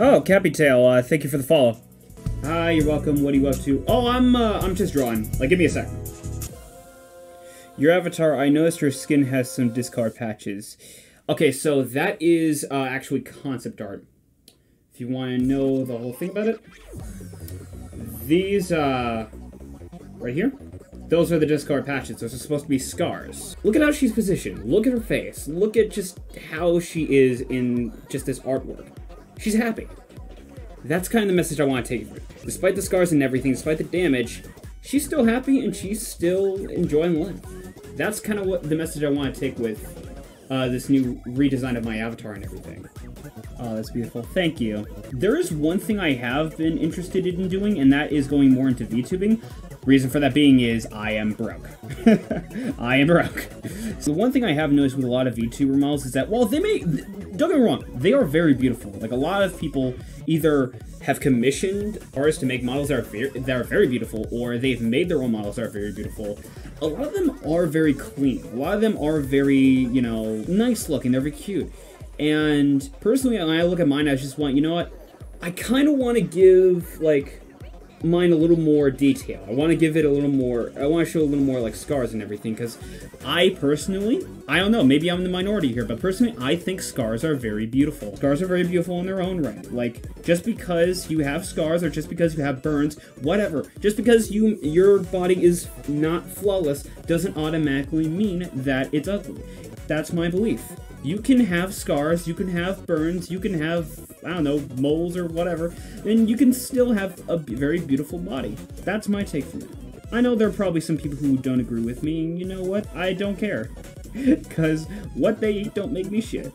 Oh, Cappy Tail, thank you for the follow. Hi, you're welcome. What are you up to? Oh, I'm just drawing. Like, give me a sec. Your avatar, I noticed your skin has some discard patches. Okay, so that is actually concept art. If you want to know the whole thing about it. These, right here? Those are the discard patches. Those are supposed to be scars. Look at how she's positioned. Look at her face. Look at just how she is in just this artwork. She's happy. That's kind of the message I want to take from it. Despite the scars and everything, despite the damage, she's still happy and she's still enjoying life. That's kind of what the message I want to take with this new redesign of my avatar and everything. Oh, that's beautiful. Thank you. There is one thing I have been interested in doing, and that is going more into VTubing. Reason for that being is I am broke. I am broke. So one thing I have noticed with a lot of VTuber models is that, well, they may... Don't get me wrong, they are very beautiful. Like, a lot of people either have commissioned artists to make models that are very beautiful, or they've made their own models that are very beautiful. A lot of them are very clean. A lot of them are very, you know, nice looking. They're very cute. And personally, when I look at mine, I just want, you know what? I kind of want to give, like, mine a little more detail. I want to give it a little more, I want to show a little more like scars and everything, because I personally, I don't know, maybe I'm the minority here, but personally I think scars are very beautiful. Scars are very beautiful in their own right. Like, just because you have scars or just because you have burns, whatever, just because your body is not flawless doesn't automatically mean that it's ugly. That's my belief. You can have scars, you can have burns, you can have, I don't know, moles or whatever, and you can still have a very beautiful body. That's my take from it. I know there are probably some people who don't agree with me, and you know what? I don't care. Because what they eat don't make me shit.